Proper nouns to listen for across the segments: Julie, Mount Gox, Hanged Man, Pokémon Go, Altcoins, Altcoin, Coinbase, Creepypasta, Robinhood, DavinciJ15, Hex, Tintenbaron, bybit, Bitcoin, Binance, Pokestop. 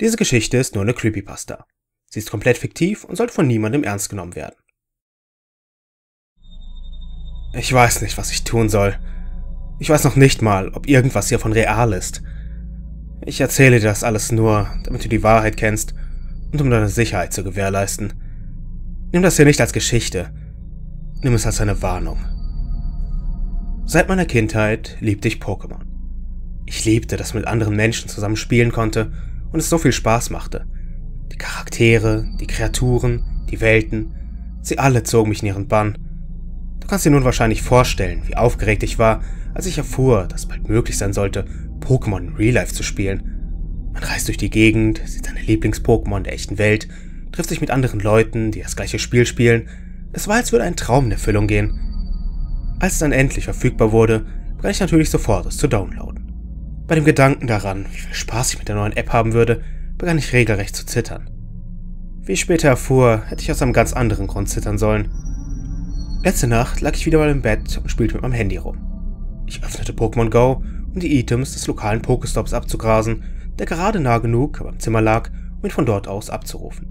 Diese Geschichte ist nur eine Creepypasta. Sie ist komplett fiktiv und sollte von niemandem ernst genommen werden. Ich weiß nicht, was ich tun soll. Ich weiß noch nicht mal, ob irgendwas hiervon real ist. Ich erzähle dir das alles nur, damit du die Wahrheit kennst und um deine Sicherheit zu gewährleisten. Nimm das hier nicht als Geschichte. Nimm es als eine Warnung. Seit meiner Kindheit liebte ich Pokémon. Ich liebte, dass ich mit anderen Menschen zusammen spielen konnte und es so viel Spaß machte. Die Charaktere, die Kreaturen, die Welten, sie alle zogen mich in ihren Bann. Du kannst dir nun wahrscheinlich vorstellen, wie aufgeregt ich war, als ich erfuhr, dass es bald möglich sein sollte, Pokémon in Real Life zu spielen. Man reist durch die Gegend, sieht seine Lieblings-Pokémon der echten Welt, trifft sich mit anderen Leuten, die das gleiche Spiel spielen. Es war, als würde ein Traum in Erfüllung gehen. Als es dann endlich verfügbar wurde, begann ich natürlich sofort, es zu downloaden. Bei dem Gedanken daran, wie viel Spaß ich mit der neuen App haben würde, begann ich regelrecht zu zittern. Wie ich später erfuhr, hätte ich aus einem ganz anderen Grund zittern sollen. Letzte Nacht lag ich wieder mal im Bett und spielte mit meinem Handy rum. Ich öffnete Pokémon Go, um die Items des lokalen Pokestops abzugrasen, der gerade nah genug beim Zimmer lag, um ihn von dort aus abzurufen.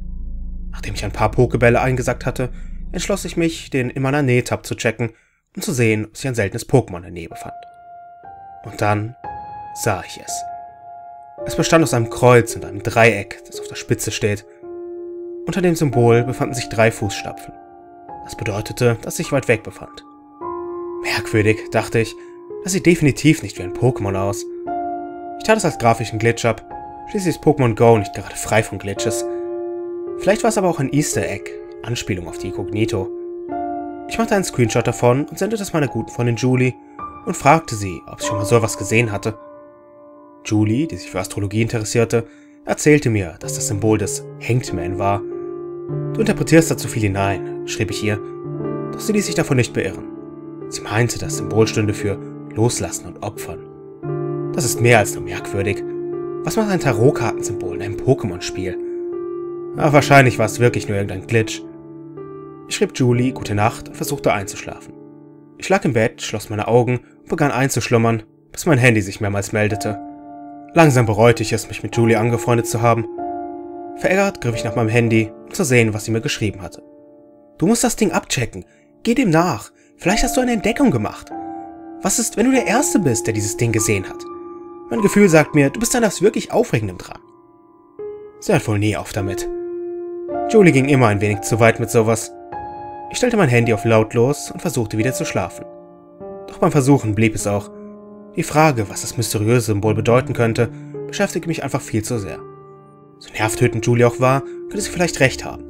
Nachdem ich ein paar Pokebälle eingesackt hatte, entschloss ich mich, den in meiner Nähe-Tab zu checken, um zu sehen, ob sich ein seltenes Pokémon in der Nähe befand. Und dann sah ich es. Es bestand aus einem Kreuz und einem Dreieck, das auf der Spitze steht. Unter dem Symbol befanden sich 3 Fußstapfen. Das bedeutete, dass ich weit weg befand. Merkwürdig, dachte ich, das sieht definitiv nicht wie ein Pokémon aus. Ich tat es als grafischen Glitch ab, schließlich ist Pokémon Go nicht gerade frei von Glitches. Vielleicht war es aber auch ein Easter Egg, Anspielung auf die Inkognito. Ich machte einen Screenshot davon und sendete es meiner guten Freundin Julie und fragte sie, ob sie schon mal so etwas gesehen hatte. Julie, die sich für Astrologie interessierte, erzählte mir, dass das Symbol des Hanged Man war. Du interpretierst da zu viel hinein, schrieb ich ihr, doch sie ließ sich davon nicht beirren. Sie meinte, das Symbol stünde für Loslassen und Opfern. Das ist mehr als nur merkwürdig. Was macht ein Tarotkartensymbol in einem Pokémon-Spiel? Aber wahrscheinlich war es wirklich nur irgendein Glitch. Ich schrieb Julie gute Nacht und versuchte einzuschlafen. Ich lag im Bett, schloss meine Augen und begann einzuschlummern, bis mein Handy sich mehrmals meldete. Langsam bereute ich es, mich mit Julie angefreundet zu haben. Verärgert griff ich nach meinem Handy, um zu sehen, was sie mir geschrieben hatte. Du musst das Ding abchecken. Geh dem nach. Vielleicht hast du eine Entdeckung gemacht. Was ist, wenn du der Erste bist, der dieses Ding gesehen hat? Mein Gefühl sagt mir, du bist an etwas wirklich Aufregendem dran. Sie hört wohl nie auf damit. Julie ging immer ein wenig zu weit mit sowas. Ich stellte mein Handy auf lautlos und versuchte wieder zu schlafen. Doch beim Versuchen blieb es auch. Die Frage, was das mysteriöse Symbol bedeuten könnte, beschäftigte mich einfach viel zu sehr. So nervtötend Julie auch war, könnte sie vielleicht recht haben.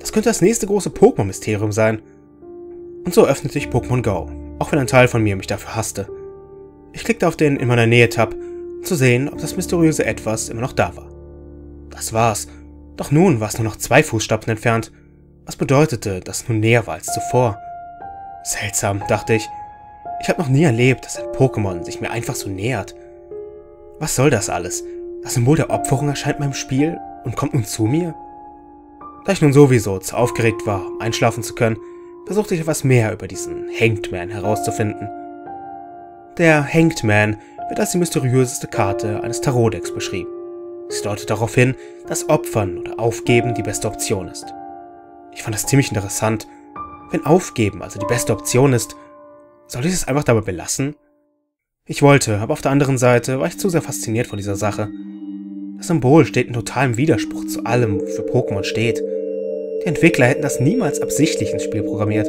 Das könnte das nächste große Pokémon-Mysterium sein. Und so öffnete ich Pokémon Go, auch wenn ein Teil von mir mich dafür hasste. Ich klickte auf den In meiner Nähe-Tab, um zu sehen, ob das mysteriöse Etwas immer noch da war. Das war's. Doch nun war es nur noch 2 Fußstapfen entfernt, was bedeutete, dass es nun näher war als zuvor. Seltsam, dachte ich. Ich habe noch nie erlebt, dass ein Pokémon sich mir einfach so nähert. Was soll das alles? Das Symbol der Opferung erscheint meinem Spiel und kommt nun zu mir? Da ich nun sowieso zu aufgeregt war, um einschlafen zu können, versuchte ich etwas mehr über diesen Hanged Man herauszufinden. Der Hanged Man wird als die mysteriöseste Karte eines Tarotdecks beschrieben. Sie deutet darauf hin, dass Opfern oder Aufgeben die beste Option ist. Ich fand das ziemlich interessant. Wenn Aufgeben also die beste Option ist, soll ich es einfach dabei belassen? Ich wollte, aber auf der anderen Seite war ich zu sehr fasziniert von dieser Sache. Das Symbol steht in totalem Widerspruch zu allem, wofür Pokémon steht. Die Entwickler hätten das niemals absichtlich ins Spiel programmiert.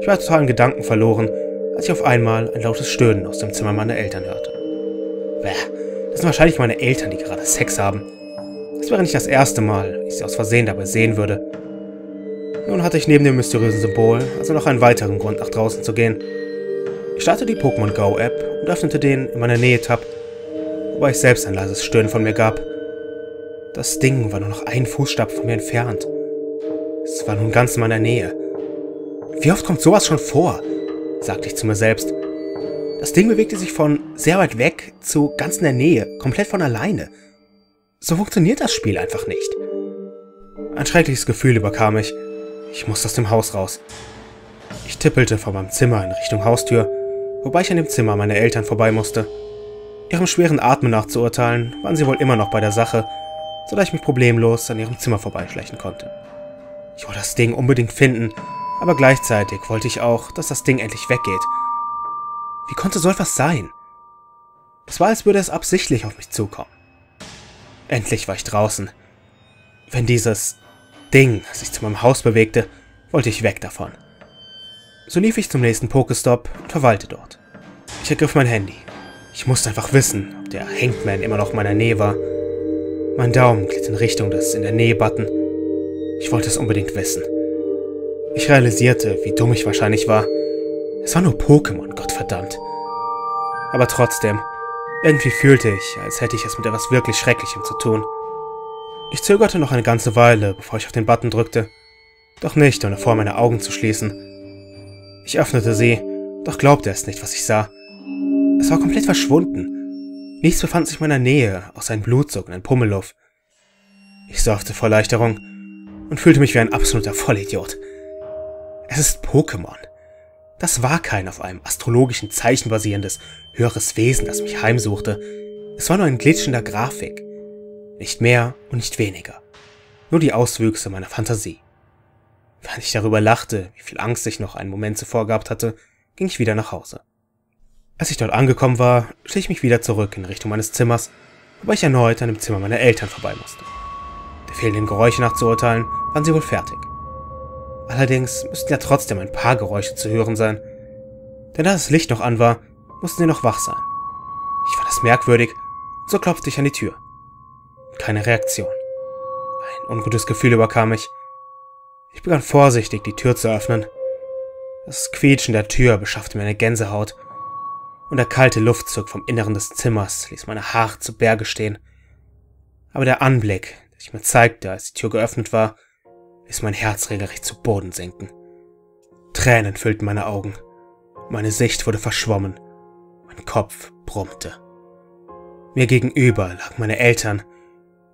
Ich war total in Gedanken verloren, als ich auf einmal ein lautes Stöhnen aus dem Zimmer meiner Eltern hörte. Bäh, das sind wahrscheinlich meine Eltern, die gerade Sex haben. Das wäre nicht das erste Mal, dass ich sie aus Versehen dabei sehen würde. Nun hatte ich neben dem mysteriösen Symbol also noch einen weiteren Grund, nach draußen zu gehen. Ich startete die Pokémon Go App und öffnete den In meiner Nähe-Tab, wobei ich selbst ein leises Stöhnen von mir gab. Das Ding war nur noch einen Fußstapfen von mir entfernt. Es war nun ganz in meiner Nähe. Wie oft kommt sowas schon vor? Sagte ich zu mir selbst. Das Ding bewegte sich von sehr weit weg zu ganz in der Nähe, komplett von alleine. So funktioniert das Spiel einfach nicht. Ein schreckliches Gefühl überkam mich. Ich musste aus dem Haus raus. Ich tippelte vor meinem Zimmer in Richtung Haustür, wobei ich an dem Zimmer meiner Eltern vorbei musste. Ihrem schweren Atmen nachzuurteilen, waren sie wohl immer noch bei der Sache sodass ich mich problemlos an ihrem Zimmer vorbeischleichen konnte. Ich wollte das Ding unbedingt finden, aber gleichzeitig wollte ich auch, dass das Ding endlich weggeht. Wie konnte so etwas sein? Es war, als würde es absichtlich auf mich zukommen. Endlich war ich draußen. Wenn dieses Ding sich zu meinem Haus bewegte, wollte ich weg davon. So lief ich zum nächsten Pokestop und verweilte dort. Ich ergriff mein Handy. Ich musste einfach wissen, ob der Hanged Man immer noch in meiner Nähe war. Mein Daumen glitt in Richtung des In-der-Nähe-Button. Ich wollte es unbedingt wissen. Ich realisierte, wie dumm ich wahrscheinlich war. Es war nur Pokémon, Gottverdammt. Aber trotzdem, irgendwie fühlte ich, als hätte ich es mit etwas wirklich Schrecklichem zu tun. Ich zögerte noch eine ganze Weile, bevor ich auf den Button drückte. Doch nicht, ohne vor meine Augen zu schließen. Ich öffnete sie, doch glaubte es nicht, was ich sah. Es war komplett verschwunden. Nichts befand sich in meiner Nähe, außer ein Blutsog und ein Pummeluff. Ich seufzte vor Erleichterung und fühlte mich wie ein absoluter Vollidiot. Es ist Pokémon. Das war kein auf einem astrologischen Zeichen basierendes, höheres Wesen, das mich heimsuchte. Es war nur ein Glitch in der Grafik. Nicht mehr und nicht weniger. Nur die Auswüchse meiner Fantasie. Während ich darüber lachte, wie viel Angst ich noch einen Moment zuvor gehabt hatte, ging ich wieder nach Hause. Als ich dort angekommen war, schlich ich mich wieder zurück in Richtung meines Zimmers, wobei ich erneut an dem Zimmer meiner Eltern vorbei musste. Der fehlenden Geräusche nach zu urteilen, waren sie wohl fertig. Allerdings müssten ja trotzdem ein paar Geräusche zu hören sein. Denn da das Licht noch an war, mussten sie noch wach sein. Ich fand das merkwürdig, so klopfte ich an die Tür. Keine Reaktion. Ein ungutes Gefühl überkam mich. Ich begann vorsichtig, die Tür zu öffnen. Das Quietschen der Tür beschaffte mir eine Gänsehaut. Und der kalte Luftzug vom Inneren des Zimmers ließ meine Haare zu Berge stehen. Aber der Anblick, der sich mir zeigte, als die Tür geöffnet war, ließ mein Herz regelrecht zu Boden sinken. Tränen füllten meine Augen. Meine Sicht wurde verschwommen. Mein Kopf brummte. Mir gegenüber lagen meine Eltern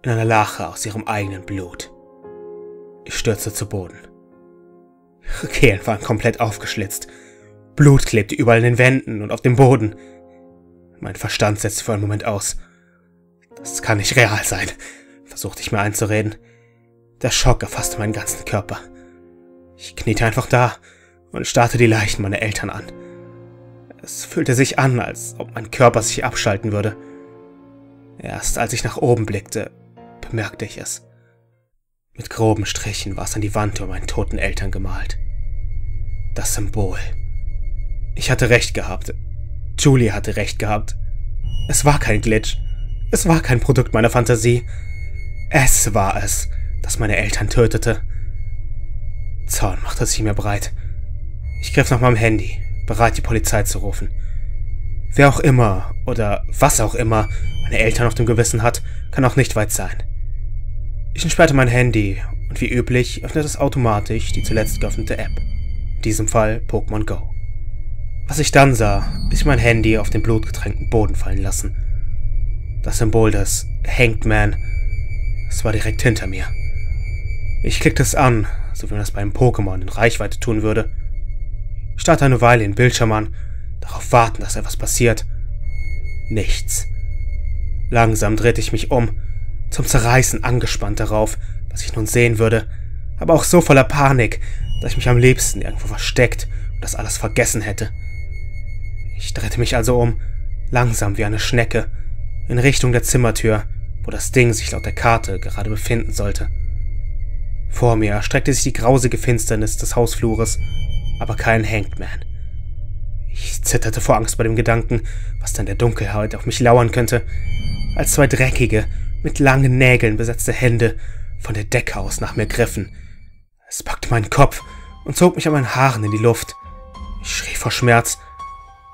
in einer Lache aus ihrem eigenen Blut. Ich stürzte zu Boden. Ihre Kehlen waren komplett aufgeschlitzt. Blut klebte überall in den Wänden und auf dem Boden. Mein Verstand setzte für einen Moment aus. Das kann nicht real sein, versuchte ich mir einzureden. Der Schock erfasste meinen ganzen Körper. Ich kniete einfach da und starrte die Leichen meiner Eltern an. Es fühlte sich an, als ob mein Körper sich abschalten würde. Erst als ich nach oben blickte, bemerkte ich es. Mit groben Strichen war es an die Wand über meinen toten Eltern gemalt. Das Symbol. Ich hatte recht gehabt. Julie hatte recht gehabt. Es war kein Glitch. Es war kein Produkt meiner Fantasie. Es war es, das meine Eltern tötete. Zorn machte sich mir breit. Ich griff nach meinem Handy, bereit, die Polizei zu rufen. Wer auch immer oder was auch immer meine Eltern auf dem Gewissen hat, kann auch nicht weit sein. Ich entsperrte mein Handy und wie üblich öffnete es automatisch die zuletzt geöffnete App. In diesem Fall Pokémon Go. Was ich dann sah, ließ mein Handy auf den blutgetränkten Boden fallen lassen. Das Symbol des Hanged Man, es war direkt hinter mir. Ich klickte es an, so wie man das bei einem Pokémon in Reichweite tun würde. Ich starrte eine Weile den Bildschirm an, darauf warten, dass etwas passiert. Nichts. Langsam drehte ich mich um, zum Zerreißen angespannt darauf, was ich nun sehen würde, aber auch so voller Panik, dass ich mich am liebsten irgendwo versteckt und das alles vergessen hätte. Ich drehte mich also um, langsam wie eine Schnecke, in Richtung der Zimmertür, wo das Ding sich laut der Karte gerade befinden sollte. Vor mir erstreckte sich die grausige Finsternis des Hausflures, aber kein Hanged Man. Ich zitterte vor Angst bei dem Gedanken, was dann der Dunkelheit auf mich lauern könnte, als zwei dreckige, mit langen Nägeln besetzte Hände von der Decke aus nach mir griffen. Es packte meinen Kopf und zog mich an meinen Haaren in die Luft. Ich schrie vor Schmerz.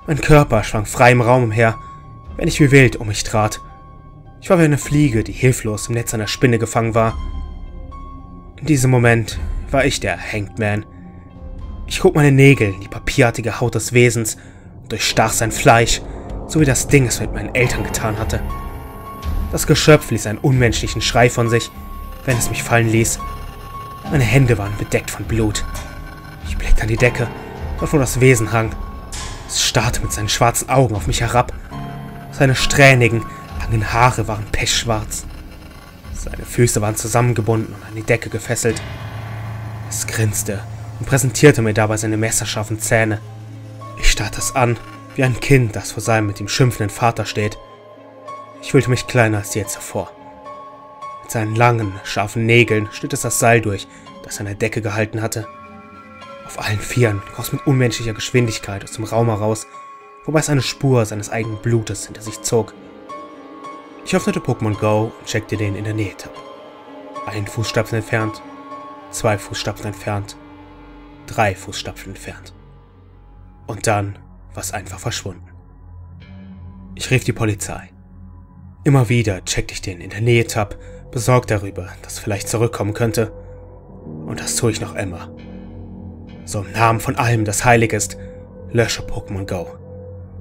Mein Körper schwang frei im Raum umher, wenn ich wie wild um mich trat. Ich war wie eine Fliege, die hilflos im Netz einer Spinne gefangen war. In diesem Moment war ich der Hanged Man. Ich hob meine Nägel in die papierartige Haut des Wesens und durchstach sein Fleisch, so wie das Ding es mit meinen Eltern getan hatte. Das Geschöpf ließ einen unmenschlichen Schrei von sich, wenn es mich fallen ließ. Meine Hände waren bedeckt von Blut. Ich blickte an die Decke, dort wo das Wesen hang. Es starrte mit seinen schwarzen Augen auf mich herab. Seine strähnigen, langen Haare waren pechschwarz. Seine Füße waren zusammengebunden und an die Decke gefesselt. Es grinste und präsentierte mir dabei seine messerscharfen Zähne. Ich starrte es an, wie ein Kind, das vor seinem mit ihm schimpfenden Vater steht. Ich fühlte mich kleiner als je zuvor. Mit seinen langen, scharfen Nägeln schnitt es das Seil durch, das an der Decke gehalten hatte. Auf allen Vieren kroch es mit unmenschlicher Geschwindigkeit aus dem Raum heraus, wobei es eine Spur seines eigenen Blutes hinter sich zog. Ich öffnete Pokémon Go und checkte den in der Nähe-Tab. Ein Fußstapfen entfernt, 2 Fußstapfen entfernt, 3 Fußstapfen entfernt. Und dann war es einfach verschwunden. Ich rief die Polizei. Immer wieder checkte ich den in der Nähe-Tab, besorgt darüber, dass vielleicht zurückkommen könnte. Und das tue ich noch immer. So im Namen von allem, das heilig ist, lösche Pokémon Go.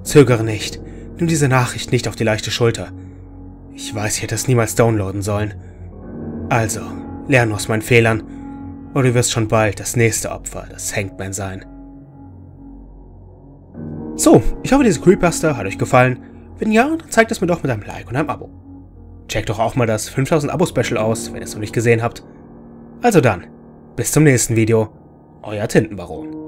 Zögere nicht, nimm diese Nachricht nicht auf die leichte Schulter. Ich weiß, ich hätte es niemals downloaden sollen. Also, lerne aus meinen Fehlern, oder du wirst schon bald das nächste Opfer des Hanged Man sein. So, ich hoffe, diese Creepypasta hat euch gefallen. Wenn ja, dann zeigt es mir doch mit einem Like und einem Abo. Checkt doch auch mal das 5000 Abo-Special aus, wenn ihr es noch nicht gesehen habt. Also dann, bis zum nächsten Video. Euer Tintenbaron.